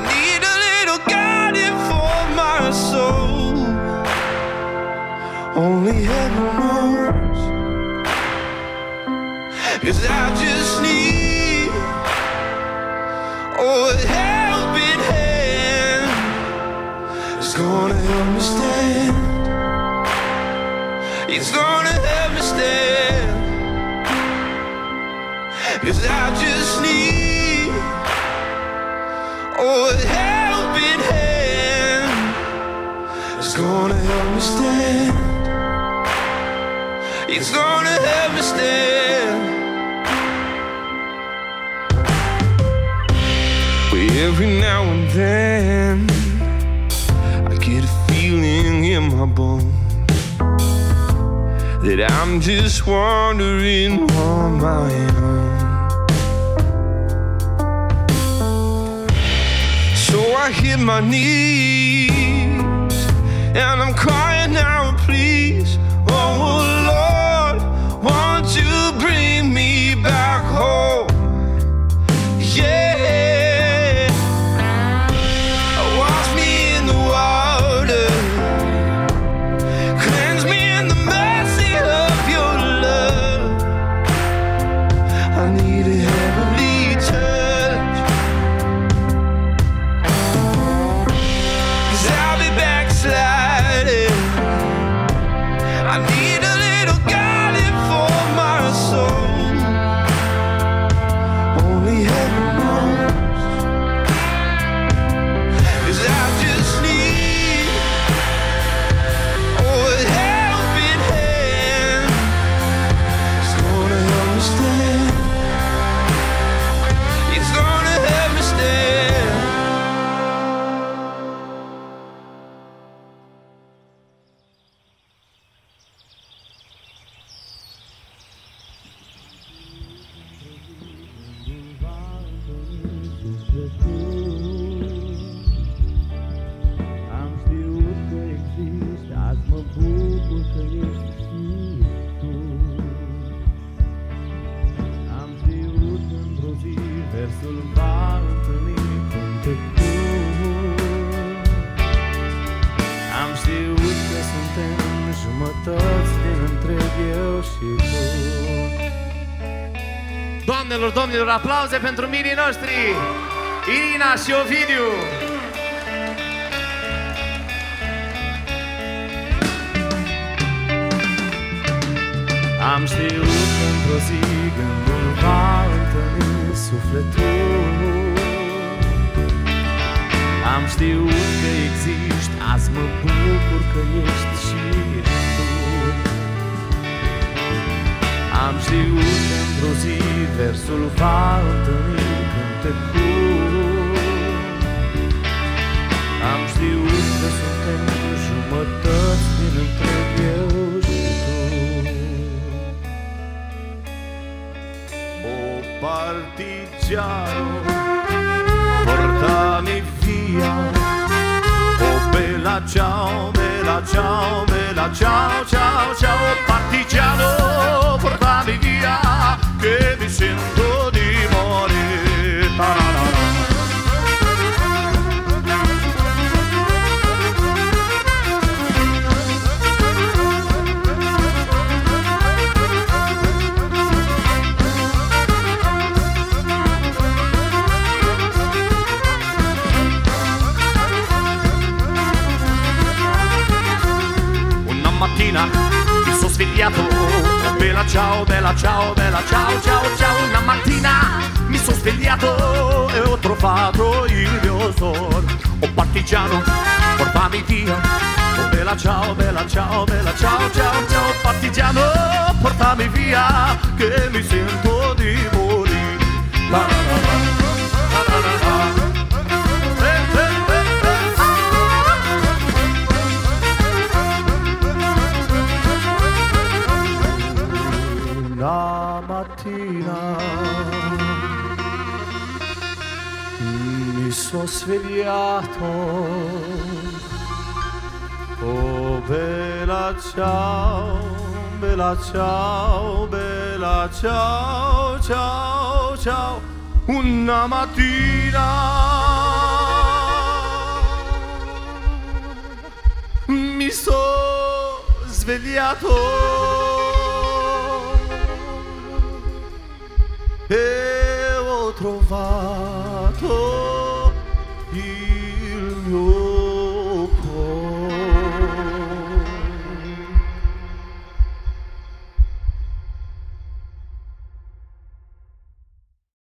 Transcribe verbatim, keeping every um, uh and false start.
I need a little guidance for my soul. Only heaven knows. Cause I just need oh, a helping hand. It's gonna help me stand. It's gonna help me stand. Cause I just need oh, a helping hand. It's gonna help me stand. It's gonna help me stand. Well, every now and then I get a feeling in my bones that I'm just wandering on my own. I hit my knees and I'm crying out, please. Oh Lord, won't you bring me back home? Yeah, wash me in the water, cleanse me in the mercy of your love. I need a heavenly touch. I need a little guidance for my soul. Only heaven knows. Cause I just need oh, a helping hand. It's gonna help me stand. It's gonna help me stand. Versul va întâlni cântecul. Am știut că suntem jumătăți dintre eu și tu. Doamnelor, domnilor, aplauze pentru mirii noștri Irina și Ovidiu. Am știut că într-o zi gândul va întâlni sufletul. Am știut că existi, azi mă bucur că ești și tu. Am știut că într-o zi versul va întâlni cântecul. Am știut că suntem jumătăți din întreg eu și tu. O parte portami via, oh bella ciao, bella ciao, bella ciao, ciao, ciao partigiano, portami via, che mi sento di morire. Mi sono svegliato, oh bella ciao, bella ciao, bella ciao, ciao, ciao. Una mattina mi sono svegliato e ho trovato il mio sogno. Oh partigiano, portami via, oh bella ciao, bella ciao, bella ciao, ciao, ciao. Partigiano, portami via, che mi sento di morire. La, la, la, la. La mattina mi sono svegliato, oh bella ciao, bella ciao, bella ciao, ciao, ciao, una mattina. viso svegliato e ho trovato il mio